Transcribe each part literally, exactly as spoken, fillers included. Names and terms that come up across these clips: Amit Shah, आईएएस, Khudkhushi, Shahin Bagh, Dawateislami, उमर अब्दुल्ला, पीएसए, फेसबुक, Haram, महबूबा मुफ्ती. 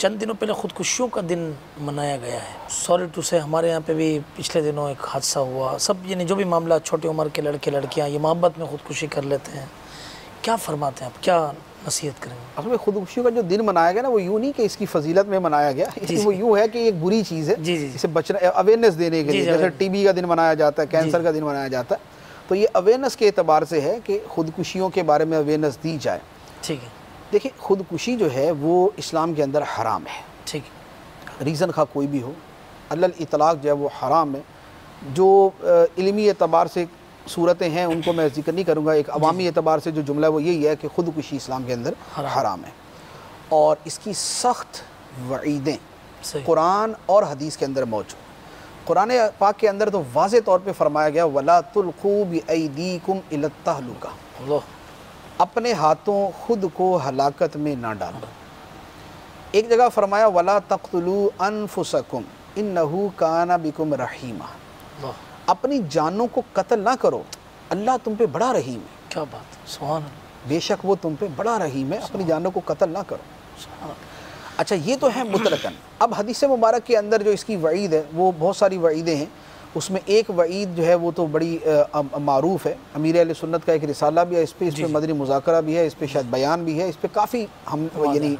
चंद दिनों पहले ख़ुदकुशियों का दिन मनाया गया है। सॉरी टू से हमारे यहाँ पे भी पिछले दिनों एक हादसा हुआ। सब यानी जो भी मामला, छोटी उम्र के लड़के लड़कियाँ ये मोहब्बत में ख़ुदकुशी कर लेते हैं। क्या फरमाते हैं आप, क्या नसीहत करेंगे? असल में ख़ुदकुशी का जो दिन मनाया गया ना, वो यूँ नहीं कि इसकी फजीलत में मनाया गया, वो यूँ है कि एक बुरी चीज़ है, इसे बचना, अवेयरनेस देने के लिए। जैसे टी बी का दिन मनाया जाता है, कैंसर का दिन मनाया जाता है, तो ये अवेयरनेस के एतबार से है कि ख़ुदकुशियों के बारे में अवेयरनेस दी जाए। ठीक है, देखिए ख़ुदकुशी जो है वो इस्लाम के अंदर हराम है। ठीक है, रीज़न खा कोई भी हो, अल्ल इतलाक़ जो है वो हराम है। जो इल्मी एतबार से सूरतें हैं उनको मैं जिक्र नहीं करूँगा, एक अवामी एतबार से जो जुमला है वो यही है कि ख़ुदकुशी इस्लाम के अंदर हराम है और इसकी सख्त वईदें कुरान और हदीस के अंदर मौजूद। कुरान पाक के अंदर तो वाज़े तौर पर फरमाया गया वला तुल्क़ू बिअयदीकुम इला तहलुका, अपने हाथों खुद को हलाकत में ना डालो। एक जगह फरमाया वला तक़्तुलू अनफुसकुम इन्नहू काना बिकुम रहीमा, अपनी जानों को कत्ल ना करो, अल्लाह तुम पे बड़ा रहीम है। क्या बात, सुभान अल्लाह, बेशक वो तुम पे बड़ा रहीम है, अपनी जानों को कत्ल ना करो। सुभान अल्लाह। अच्छा, ये तो है मुतलकन। अब हदीस मुबारक के अंदर जो इसकी वईद है वो बहुत सारी वईदें हैं। उसमें एक वईद जो है वो तो बड़ी मारूफ है। अमीर अहले सुन्नत का एक रिसाला भी है इस पर, इस पर मदनी मुज़ाकरा भी है, इस पर शायद बयान भी है, इस पर काफ़ी हम यानी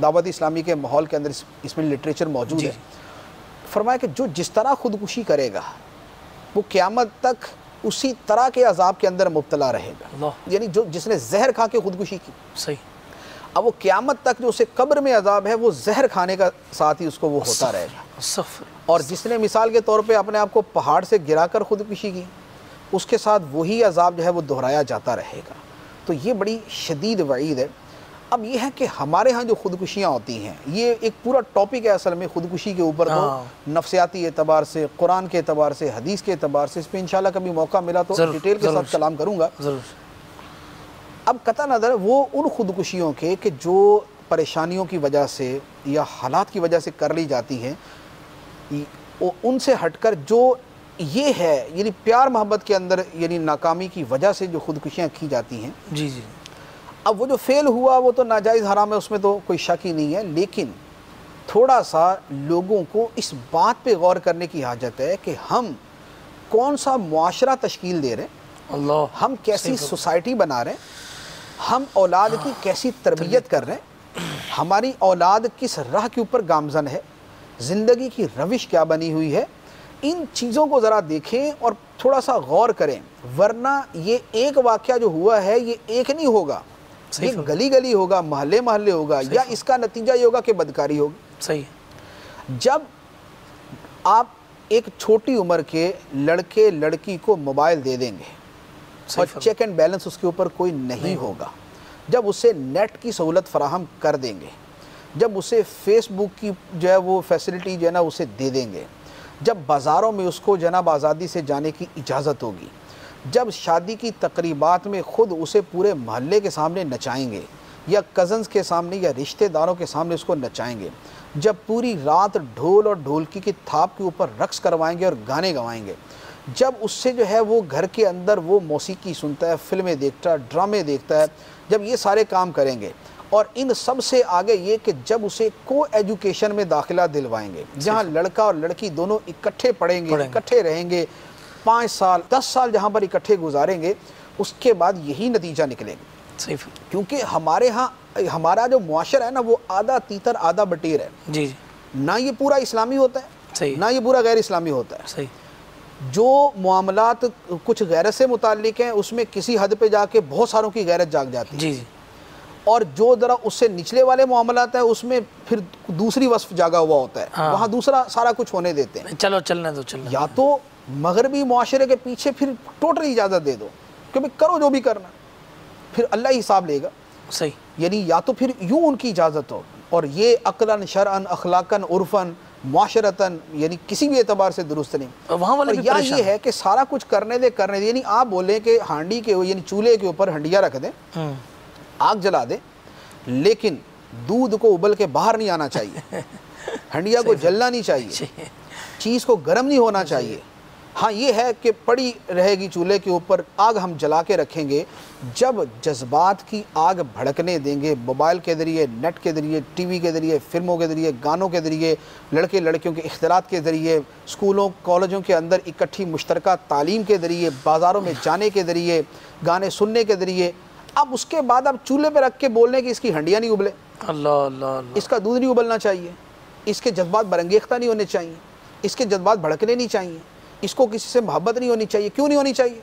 दावत इस्लामी के माहौल के अंदर इस, इसमें लिटरेचर मौजूद है। फरमाया कि जो जिस तरह ख़ुदकुशी करेगा वो क़यामत तक उसी तरह के अजाब के अंदर मुब्तला रहेगा। यानी जो जिसने जहर खा के ख़ुदकुशी की, सही, अब वो क़यामत तक जो उसे कब्र में अजाब है वो जहर खाने का साथ ही उसको वो होता रहेगा। और जिसने मिसाल के तौर पे अपने आप को पहाड़ से गिराकर ख़ुदकुशी की, उसके साथ वही अजाब जो है वो दोहराया जाता रहेगा। तो ये बड़ी शदीद वईद है। अब ये है कि हमारे यहाँ जो ख़ुदकुशियाँ होती हैं, ये एक पूरा टॉपिक है असल में ख़ुदकुशी के ऊपर। तो नफ्सियाती एतबार से, कुरान के एतबार से, हदीस के एतबार से, इस पर इंशाल्लाह कभी मौका मिला तो डिटेल के साथ कलाम करूँगा। अब कतई नज़र वो उन ख़ुदकुशियों के कि जो परेशानियों की वजह से या हालात की वजह से कर ली जाती हैं, उनसे हटकर जो ये है यानी प्यार मोहब्बत के अंदर यानी नाकामी की वजह से जो ख़ुदकुशियाँ की जाती हैं। जी जी। अब वो जो फ़ेल हुआ वो तो नाजायज़ हराम है, उसमें तो कोई शक ही नहीं है, लेकिन थोड़ा सा लोगों को इस बात पर गौर करने की हाजत है कि हम कौन सा मुआशरा तश्कील दे रहे हैं, अल्लाह, हम कैसी सोसाइटी बना रहे हैं, हम औलाद की कैसी तरबियत कर रहे हैं, हमारी औलाद किस राह के ऊपर गामजन है, ज़िंदगी की रविश क्या बनी हुई है। इन चीज़ों को ज़रा देखें और थोड़ा सा गौर करें, वरना ये एक वाक़या जो हुआ है ये एक नहीं होगा, ये गली गली होगा, महल्ले महल्ले होगा, या इसका नतीजा ये होगा कि बदकारी होगी। सही है। जब आप एक छोटी उम्र के लड़के लड़की को मोबाइल दे देंगे और चेक एंड बैलेंस उसके ऊपर कोई नहीं, नहीं होगा, जब उसे नेट की सहूलत फराहम कर देंगे, जब उसे फेसबुक की जो है वो फैसिलिटी जो है ना उसे दे देंगे, जब बाज़ारों में उसको जनाब आज़ादी से जाने की इजाज़त होगी, जब शादी की तकरीबात में ख़ुद उसे पूरे महल्ले के सामने नचाएंगे या कज़न्स के सामने या रिश्तेदारों के सामने उसको नचाएंगे, जब पूरी रात ढोल और ढोलकी की थाप के ऊपर रक्स करवाएंगे और गाने गवाएंगे, जब उससे जो है वो घर के अंदर वो मौसीकी सुनता है, फिल्में देखता है, ड्रामे देखता है, जब ये सारे काम करेंगे, और इन सब से आगे ये कि जब उसे को एजुकेशन में दाखिला दिलवाएंगे जहाँ लड़का और लड़की दोनों इकट्ठे पढ़ेंगे, इकट्ठे रहेंगे, पाँच साल दस साल जहाँ पर इकट्ठे गुजारेंगे, उसके बाद यही नतीजा निकलेंगे। क्योंकि हमारे यहाँ हमारा जो मुआशरा है ना वो आधा तीतर आधा बटेर है। जी, ना ये पूरा इस्लामी होता है, ना ये पूरा गैर इस्लामी होता है। सही। जो मामलात कुछ गैरत से मुतालिक हैं उसमें किसी हद पे जाके बहुत सारों की गैरत जाग जाती है। जी जी। और जो ज़रा उससे निचले वाले मामलात हैं उसमें फिर दूसरी वस्फ जागा हुआ होता है। हाँ। वहाँ दूसरा सारा कुछ होने देते हैं, चलो चलने दो चलने या तो मगरबी मुआशरे के पीछे फिर टोटल इजाज़त दे दो कि भाई करो जो भी करना, फिर अल्लाह ही हिसाब लेगा। सही। यानी या तो फिर यूँ उनकी इजाज़त हो, और ये अक़लन शरअन अखलाकन उर्फ़न मुआशरतन यानी किसी भी एतबार से दुरुस्त नहीं। वहाँ वाले या ये है कि सारा कुछ करने दे करने दे, यानी आप बोलें कि हांडी के यानी चूल्हे के ऊपर हंडिया रख दें, आग जला दें, लेकिन दूध को उबल के बाहर नहीं आना चाहिए, हंडिया को जलना नहीं चाहिए, चीज़ को गर्म नहीं होना चाहिए, हाँ ये है कि पड़ी रहेगी चूल्हे के ऊपर, आग हम जला के रखेंगे। जब जज्बात की आग भड़कने देंगे, मोबाइल के ज़रिए, नेट के ज़रिए, टीवी के ज़रिए, फ़िल्मों के ज़रिए, गानों के ज़रिए, लड़के लड़कियों के इख्तिलात के ज़रिए, स्कूलों कॉलेजों के अंदर इकट्ठी मुश्तरका तालीम के ज़रिए, बाज़ारों में जाने के ज़रिए, गाने सुनने के ज़रिए, अब उसके बाद आप चूल्हे पर रख के बोल रहे हैं कि इसकी हंडियाँ नहीं उबले, अल्लाह अल्लाह, इसका दूध नहीं उबलना चाहिए, इसके जज्बात बरंगेख्ता नहीं होने चाहिए, इसके जज्बात भड़कने नहीं चाहिए, इसको किसी से मोहब्बत नहीं होनी चाहिए। क्यों नहीं होनी चाहिए?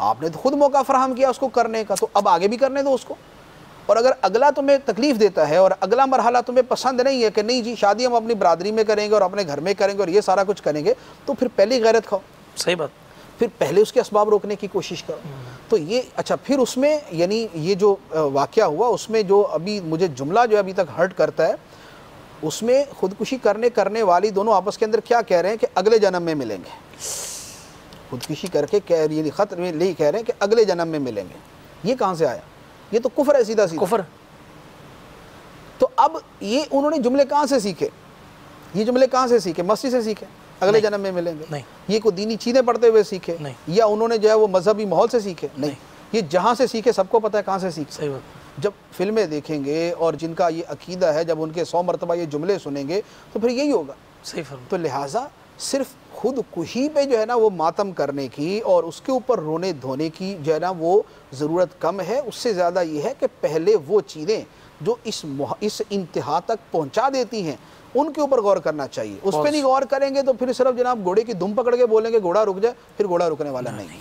आपने तो खुद मौका फराहम किया उसको करने का, तो अब आगे भी करने दो उसको। और अगर अगला तुम्हें तकलीफ़ देता है और अगला मरहला तुम्हें पसंद नहीं है कि नहीं जी शादी हम अपनी बरादरी में करेंगे और अपने घर में करेंगे और ये सारा कुछ करेंगे, तो फिर पहले गैरत खाओ, सही बात, फिर पहले उसके असबाब रोकने की कोशिश करो। तो ये अच्छा, फिर उसमें यानी ये जो वाक़या हुआ उसमें जो अभी मुझे जुमला जो अभी तक हर्ट करता है, उसमें खुदकुशी करने करने वाली दोनों आपस के अंदर क्या कह रहे हैं कि अगले जन्म में मिलेंगे, खुदकुशी करके कह रही खत में यही कह रहे हैं कि अगले जन्म में मिलेंगे। ये कहाँ से आया? ये तो कुफर है, सीधा सीधा कुफर। तो अब ये उन्होंने जुमले कहाँ से सीखे? ये जुमले कहाँ से सीखे? मस्जिद से सीखे अगले जन्म में मिलेंगे? नहीं। ये कोई दीनी चीज़ें पढ़ते हुए सीखे नहीं, या उन्होंने जो है वो मजहबी माहौल से सीखे नहीं, ये जहाँ से सीखे सबको पता है कहाँ से सीखे। जब फिल्में देखेंगे और जिनका ये अकीदा है, जब उनके सौ मरतबा ये जुमले सुनेंगे तो फिर यही होगा। सही फरमाया। तो लिहाजा सिर्फ खुदकुशी पे जो है ना वो मातम करने की और उसके ऊपर रोने धोने की जो है ना वो ज़रूरत कम है। उससे ज़्यादा ये है कि पहले वो चीज़ें जो इस इस इंतहा तक पहुँचा देती हैं उनके ऊपर गौर करना चाहिए। उस पर नहीं गौर करेंगे तो फिर सिर्फ जनाब घोड़े की दुम पकड़ के बोलेंगे घोड़ा रुक जाए, फिर घोड़ा रुकने वाला नहीं।